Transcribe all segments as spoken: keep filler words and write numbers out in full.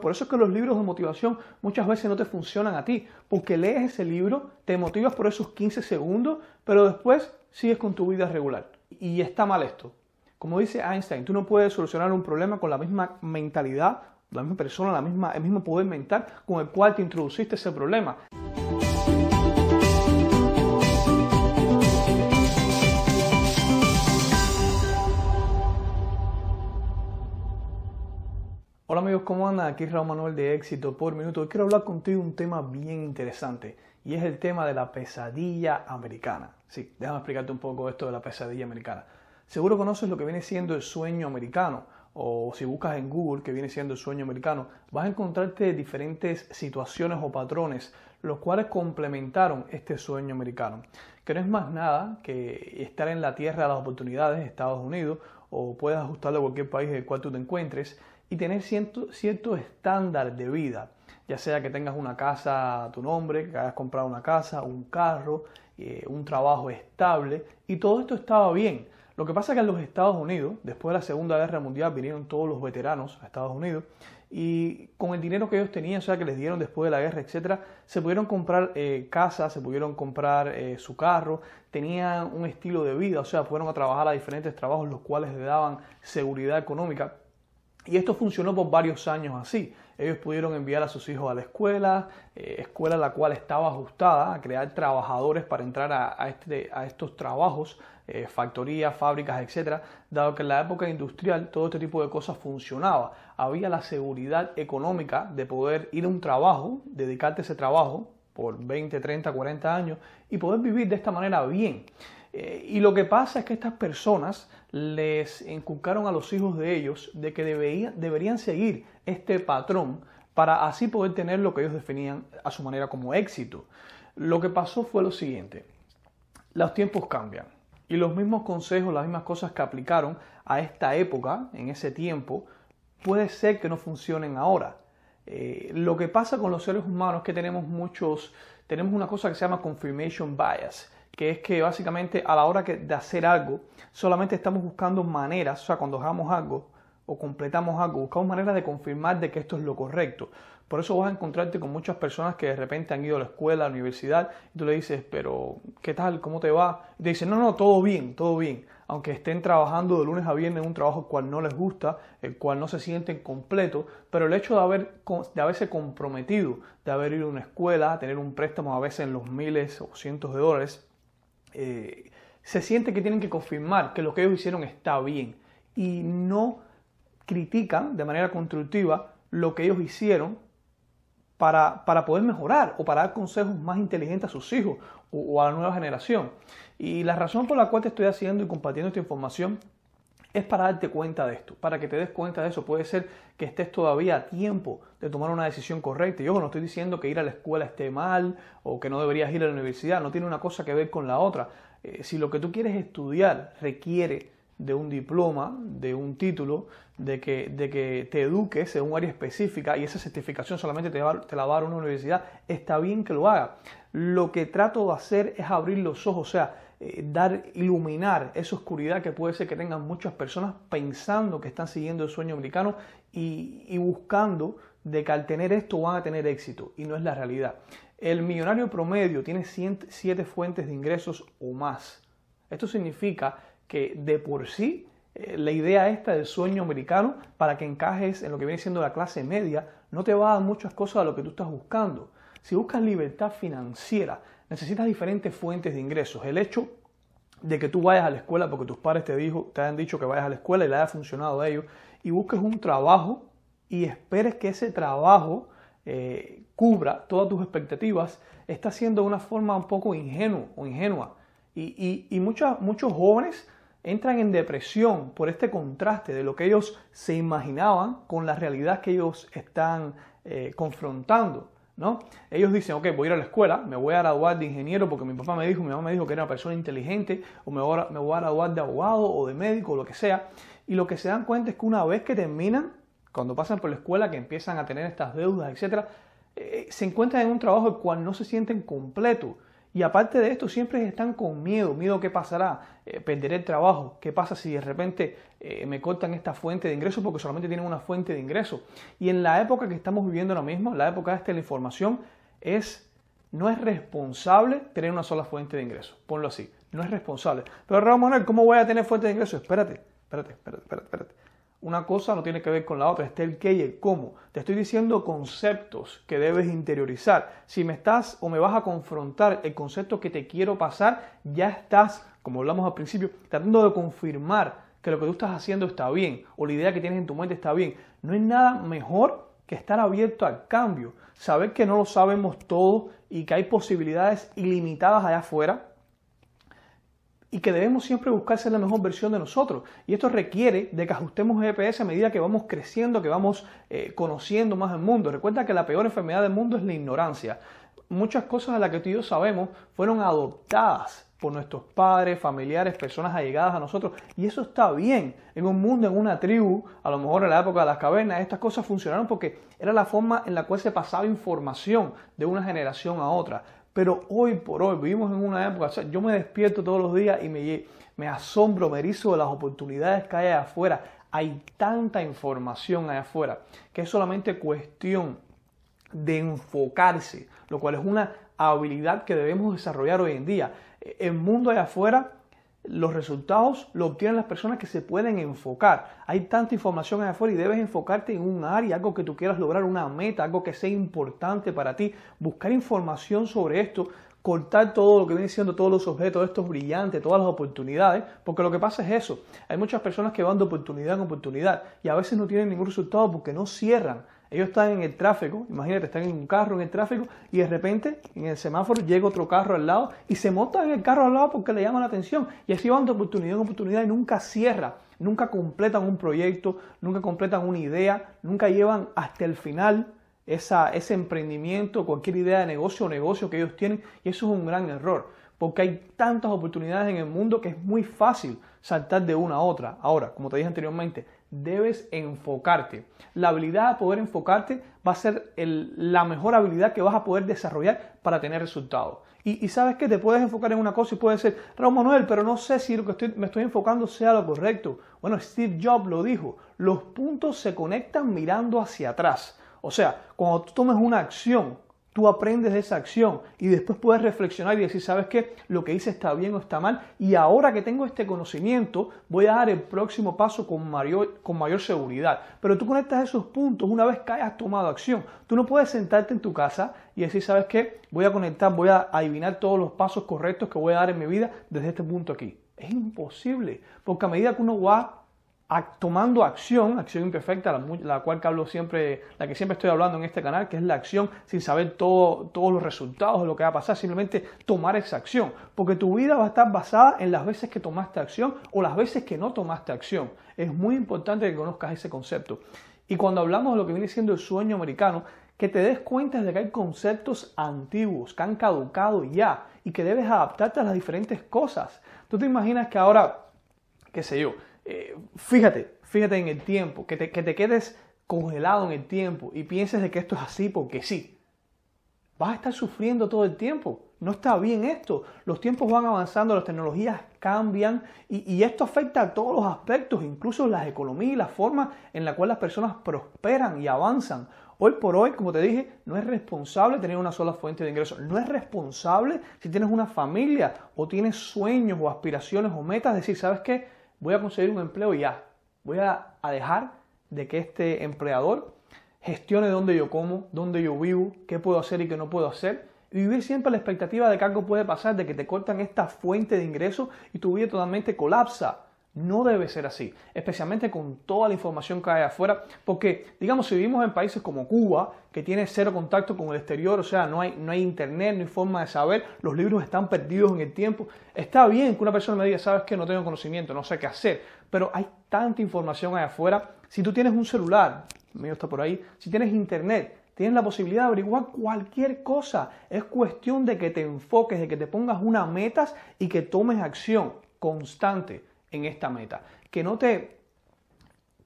Por eso es que los libros de motivación muchas veces no te funcionan a ti, porque lees ese libro, te motivas por esos quince segundos, pero después sigues con tu vida regular. Y está mal esto. Como dice Einstein, tú no puedes solucionar un problema con la misma mentalidad, la misma persona, la misma, el mismo poder mental con el cual te introduciste ese problema. Hola amigos, ¿cómo andan? Aquí Raúl Manuel de Éxito por Minuto. Hoy quiero hablar contigo de un tema bien interesante y es el tema de la pesadilla americana. Sí, déjame explicarte un poco esto de la pesadilla americana. Seguro conoces lo que viene siendo el sueño americano, o si buscas en Google que viene siendo el sueño americano, vas a encontrarte diferentes situaciones o patrones los cuales complementaron este sueño americano, que no es más nada que estar en la tierra de las oportunidades, Estados Unidos, o puedes ajustarlo a cualquier país en el cual tú te encuentres, y tener cierto, cierto estándar de vida, ya sea que tengas una casa a tu nombre, que hayas comprado una casa, un carro, eh, un trabajo estable, y todo esto estaba bien. Lo que pasa es que en los Estados Unidos, después de la Segunda Guerra Mundial, vinieron todos los veteranos a Estados Unidos, y con el dinero que ellos tenían, o sea, que les dieron después de la guerra, etcétera, se pudieron comprar eh, casa, se pudieron comprar eh, su carro, tenían un estilo de vida, o sea, fueron a trabajar a diferentes trabajos, los cuales les daban seguridad económica. Y esto funcionó por varios años así. Ellos pudieron enviar a sus hijos a la escuela, eh, escuela la cual estaba ajustada a crear trabajadores para entrar a, a, este, a estos trabajos, eh, factorías, fábricas, etcétera. Dado que en la época industrial todo este tipo de cosas funcionaba. Había la seguridad económica de poder ir a un trabajo, dedicarte a ese trabajo por veinte, treinta, cuarenta años y poder vivir de esta manera bien. Eh, y lo que pasa es que estas personas les inculcaron a los hijos de ellos de que debería, deberían seguir este patrón para así poder tener lo que ellos definían a su manera como éxito. Lo que pasó fue lo siguiente: los tiempos cambian y los mismos consejos, las mismas cosas que aplicaron a esta época, en ese tiempo, puede ser que no funcionen ahora. Eh, lo que pasa con los seres humanos es que tenemos muchos, tenemos una cosa que se llama confirmation bias, que es que básicamente a la hora que, de hacer algo, solamente estamos buscando maneras, o sea, cuando hagamos algo o completamos algo, buscamos maneras de confirmar de que esto es lo correcto. Por eso vas a encontrarte con muchas personas que de repente han ido a la escuela, a la universidad, y tú le dices, pero ¿qué tal? ¿Cómo te va? Y te dicen, no, no, todo bien, todo bien. Aunque estén trabajando de lunes a viernes en un trabajo el cual no les gusta, el cual no se sienten completos, pero el hecho de, haber, de haberse comprometido, de haber ido a una escuela, tener un préstamo a veces en los miles o cientos de dólares, Eh, se siente que tienen que confirmar que lo que ellos hicieron está bien y no critican de manera constructiva lo que ellos hicieron para, para poder mejorar o para dar consejos más inteligentes a sus hijos o, o a la nueva generación. Y la razón por la cual te estoy haciendo y compartiendo esta información es para darte cuenta de esto, para que te des cuenta de eso. Puede ser que estés todavía a tiempo de tomar una decisión correcta. Yo no estoy diciendo que ir a la escuela esté mal o que no deberías ir a la universidad. No tiene una cosa que ver con la otra. Eh, si lo que tú quieres estudiar requiere de un diploma, de un título, de que, de que te eduques en un área específica y esa certificación solamente te, va, te la va a dar una universidad, está bien que lo haga. Lo que trato de hacer es abrir los ojos, o sea, eh, dar, iluminar esa oscuridad que puede ser que tengan muchas personas pensando que están siguiendo el sueño americano y, y buscando de que al tener esto van a tener éxito, y no es la realidad. El millonario promedio tiene ciento siete fuentes de ingresos o más. Esto significa que de por sí eh, la idea esta del sueño americano, para que encajes en lo que viene siendo la clase media, no te va a dar muchas cosas a lo que tú estás buscando. Si buscas libertad financiera, necesitas diferentes fuentes de ingresos. El hecho de que tú vayas a la escuela porque tus padres te, dijo, te han dicho que vayas a la escuela y le haya funcionado a ellos, y busques un trabajo y esperes que ese trabajo eh, cubra todas tus expectativas, está siendo de una forma un poco ingenua o ingenua. Y, y, y mucha, muchos jóvenes entran en depresión por este contraste de lo que ellos se imaginaban con la realidad que ellos están eh, confrontando, ¿no? Ellos dicen, ok, voy a ir a la escuela, me voy a graduar de ingeniero porque mi papá me dijo, mi mamá me dijo que era una persona inteligente, o me voy a, me voy a graduar de abogado o de médico o lo que sea. Y lo que se dan cuenta es que una vez que terminan, cuando pasan por la escuela, que empiezan a tener estas deudas, etcétera, eh, se encuentran en un trabajo el cual no se sienten completos. Y aparte de esto, siempre están con miedo, miedo qué pasará, eh, perderé el trabajo, qué pasa si de repente eh, me cortan esta fuente de ingresos, porque solamente tienen una fuente de ingresos. Y en la época que estamos viviendo ahora mismo, la época de la información, es, no es responsable tener una sola fuente de ingresos, ponlo así, no es responsable. Pero Raúl Manuel, ¿cómo voy a tener fuente de ingresos? Espérate, espérate, espérate, espérate, espérate. Una cosa no tiene que ver con la otra, está el qué y el cómo. Te estoy diciendo conceptos que debes interiorizar. Si me estás o me vas a confrontar el concepto que te quiero pasar, ya estás, como hablamos al principio, tratando de confirmar que lo que tú estás haciendo está bien o la idea que tienes en tu mente está bien. No hay nada mejor que estar abierto al cambio, saber que no lo sabemos todo y que hay posibilidades ilimitadas allá afuera, y que debemos siempre buscar ser la mejor versión de nosotros. Y esto requiere de que ajustemos G P S a medida que vamos creciendo, que vamos eh, conociendo más el mundo. Recuerda que la peor enfermedad del mundo es la ignorancia. Muchas cosas de las que tú y yo sabemos fueron adoptadas por nuestros padres, familiares, personas allegadas a nosotros. Y eso está bien. En un mundo, en una tribu, a lo mejor en la época de las cavernas, estas cosas funcionaron porque era la forma en la cual se pasaba información de una generación a otra. Pero hoy por hoy vivimos en una época, o sea, yo me despierto todos los días y me, me asombro, me erizo de las oportunidades que hay allá afuera. Hay tanta información allá afuera que es solamente cuestión de enfocarse, lo cual es una habilidad que debemos desarrollar hoy en día. El mundo allá afuera, los resultados los obtienen las personas que se pueden enfocar. Hay tanta información allá afuera y debes enfocarte en un área, algo que tú quieras lograr, una meta, algo que sea importante para ti. Buscar información sobre esto, cortar todo lo que viene siendo todos los objetos, estos brillantes, todas las oportunidades, porque lo que pasa es eso. Hay muchas personas que van de oportunidad en oportunidad y a veces no tienen ningún resultado porque no cierran. Ellos están en el tráfico, imagínate, están en un carro en el tráfico y de repente en el semáforo llega otro carro al lado y se montan en el carro al lado porque le llama la atención. Y así van de oportunidad en oportunidad y nunca cierran, nunca completan un proyecto, nunca completan una idea, nunca llevan hasta el final esa, ese emprendimiento, cualquier idea de negocio o negocio que ellos tienen. Y eso es un gran error porque hay tantas oportunidades en el mundo que es muy fácil saltar de una a otra. Ahora, como te dije anteriormente, debes enfocarte. La habilidad de poder enfocarte va a ser el, la mejor habilidad que vas a poder desarrollar para tener resultados. Y, y sabes que te puedes enfocar en una cosa y puede ser, Raúl Manuel, pero no sé si lo que estoy, me estoy enfocando sea lo correcto. Bueno, Steve Jobs lo dijo, los puntos se conectan mirando hacia atrás. O sea, cuando tú tomes una acción, tú aprendes de esa acción y después puedes reflexionar y decir, ¿sabes qué? Lo que hice está bien o está mal. Y ahora que tengo este conocimiento, voy a dar el próximo paso con mayor, con mayor seguridad. Pero tú conectas esos puntos una vez que hayas tomado acción. Tú no puedes sentarte en tu casa y decir, ¿sabes qué? Voy a conectar, voy a adivinar todos los pasos correctos que voy a dar en mi vida desde este punto aquí. Es imposible, porque a medida que uno va tomando acción, acción imperfecta, la, la cual que hablo siempre, la que siempre estoy hablando en este canal, que es la acción sin saber todo, todos los resultados de lo que va a pasar, simplemente tomar esa acción, porque tu vida va a estar basada en las veces que tomaste acción o las veces que no tomaste acción. Es muy importante que conozcas ese concepto. Y cuando hablamos de lo que viene siendo el sueño americano, que te des cuenta de que hay conceptos antiguos que han caducado ya y que debes adaptarte a las diferentes cosas. Tú te imaginas que ahora, qué sé yo, Eh, fíjate, fíjate en el tiempo, que te, que te quedes congelado en el tiempo y pienses de que esto es así porque sí. Vas a estar sufriendo todo el tiempo. No está bien esto. Los tiempos van avanzando, las tecnologías cambian y, y esto afecta a todos los aspectos, incluso las economías y la forma en la cual las personas prosperan y avanzan. Hoy por hoy, como te dije, no es responsable tener una sola fuente de ingresos. No es responsable si tienes una familia o tienes sueños o aspiraciones o metas, decir, ¿sabes qué? Voy a conseguir un empleo y ya. Voy a, a dejar de que este empleador gestione dónde yo como, dónde yo vivo, qué puedo hacer y qué no puedo hacer. Y vivir siempre la expectativa de que algo puede pasar, de que te cortan esta fuente de ingresos y tu vida totalmente colapsa. No debe ser así, especialmente con toda la información que hay afuera, porque digamos si vivimos en países como Cuba, que tiene cero contacto con el exterior, o sea, no hay, no hay internet, no hay forma de saber, los libros están perdidos en el tiempo. Está bien que una persona me diga, sabes que no tengo conocimiento, no sé qué hacer, pero hay tanta información allá afuera. Si tú tienes un celular, mío está por ahí, si tienes internet, tienes la posibilidad de averiguar cualquier cosa. Es cuestión de que te enfoques, de que te pongas unas metas y que tomes acción constante en esta meta, que no te,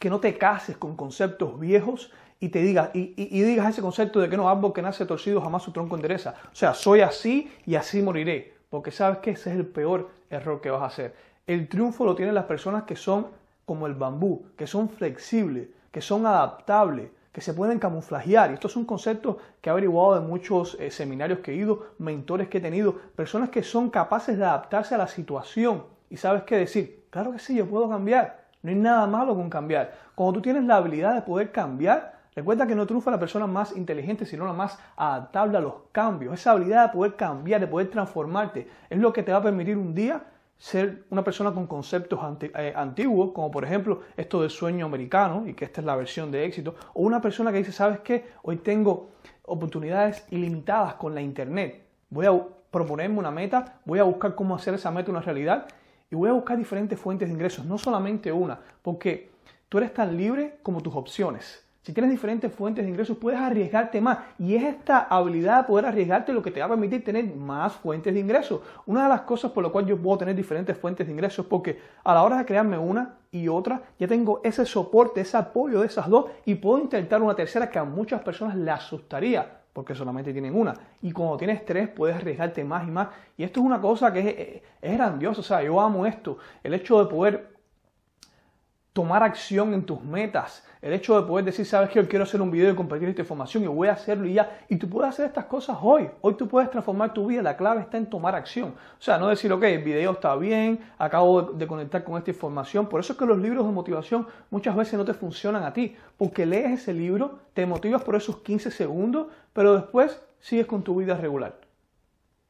que no te cases con conceptos viejos y te digas, y, y, y digas ese concepto de que no, árbol que nace torcido jamás su tronco endereza. O sea, soy así y así moriré. Porque sabes que ese es el peor error que vas a hacer. El triunfo lo tienen las personas que son como el bambú, que son flexibles, que son adaptables, que se pueden camuflajear. Y esto es un concepto que he averiguado de muchos eh, seminarios que he ido, mentores que he tenido, personas que son capaces de adaptarse a la situación. Y sabes qué decir, claro que sí, yo puedo cambiar. No hay nada malo con cambiar. Cuando tú tienes la habilidad de poder cambiar, recuerda que no triunfa la persona más inteligente, sino la más adaptable a los cambios. Esa habilidad de poder cambiar, de poder transformarte, es lo que te va a permitir un día ser una persona con conceptos antiguos, como por ejemplo esto del sueño americano, y que esta es la versión de éxito, o una persona que dice, ¿sabes qué? Hoy tengo oportunidades ilimitadas con la internet. Voy a proponerme una meta, voy a buscar cómo hacer esa meta una realidad, y voy a buscar diferentes fuentes de ingresos, no solamente una, porque tú eres tan libre como tus opciones. Si tienes diferentes fuentes de ingresos, puedes arriesgarte más. Y es esta habilidad de poder arriesgarte lo que te va a permitir tener más fuentes de ingresos. Una de las cosas por la cual yo puedo tener diferentes fuentes de ingresos es porque a la hora de crearme una y otra, ya tengo ese soporte, ese apoyo de esas dos y puedo intentar una tercera que a muchas personas le asustaría porque solamente tienen una. Y cuando tienes tres, puedes arriesgarte más y más. Y esto es una cosa que es, es grandiosa. O sea, yo amo esto. El hecho de poder tomar acción en tus metas, el hecho de poder decir, sabes que yo quiero hacer un video y compartir esta información y voy a hacerlo y ya, y tú puedes hacer estas cosas hoy, hoy tú puedes transformar tu vida, la clave está en tomar acción, o sea, no decir, ok, el video está bien, acabo de conectar con esta información, por eso es que los libros de motivación muchas veces no te funcionan a ti, porque lees ese libro, te motivas por esos quince segundos, pero después sigues con tu vida regular,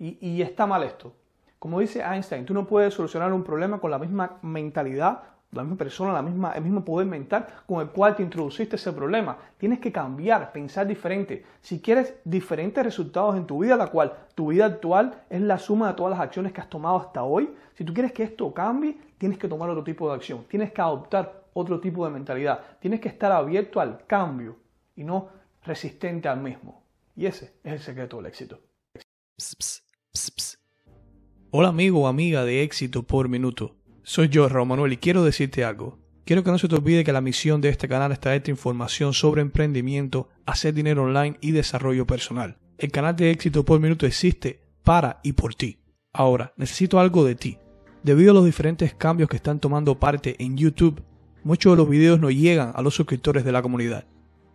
y, y está mal esto, como dice Einstein, tú no puedes solucionar un problema con la misma mentalidad, la misma persona, la misma, el mismo poder mental con el cual te introduciste ese problema. Tienes que cambiar, pensar diferente. Si quieres diferentes resultados en tu vida, la cual tu vida actual es la suma de todas las acciones que has tomado hasta hoy, si tú quieres que esto cambie, tienes que tomar otro tipo de acción. Tienes que adoptar otro tipo de mentalidad. Tienes que estar abierto al cambio y no resistente al mismo. Y ese es el secreto del éxito. Pss, pss, pss, pss. Hola amigo o amiga de Éxito por Minuto. Soy yo, Raúl Manuel, y quiero decirte algo. Quiero que no se te olvide que la misión de este canal es traerte información sobre emprendimiento, hacer dinero online y desarrollo personal. El canal de Éxito por Minuto existe para y por ti. Ahora, necesito algo de ti. Debido a los diferentes cambios que están tomando parte en YouTube, muchos de los videos no llegan a los suscriptores de la comunidad.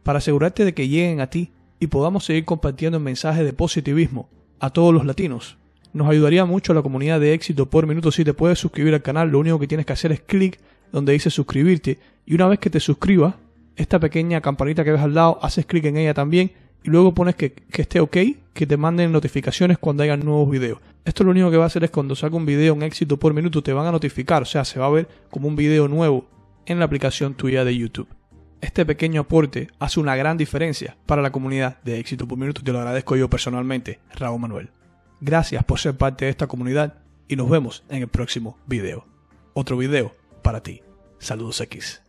Para asegurarte de que lleguen a ti y podamos seguir compartiendo el mensaje de positivismo a todos los latinos, nos ayudaría mucho a la comunidad de Éxito por Minuto si te puedes suscribir al canal. Lo único que tienes que hacer es clic donde dice suscribirte y una vez que te suscribas, esta pequeña campanita que ves al lado, haces clic en ella también y luego pones que, que esté ok, que te manden notificaciones cuando hayan nuevos videos. Esto lo único que va a hacer es cuando saco un video en Éxito por Minuto te van a notificar, o sea, se va a ver como un video nuevo en la aplicación tuya de YouTube. Este pequeño aporte hace una gran diferencia para la comunidad de Éxito por Minuto. Te lo agradezco yo personalmente, Raúl Manuel. Gracias por ser parte de esta comunidad y nos vemos en el próximo video. Otro video para ti. Saludos X.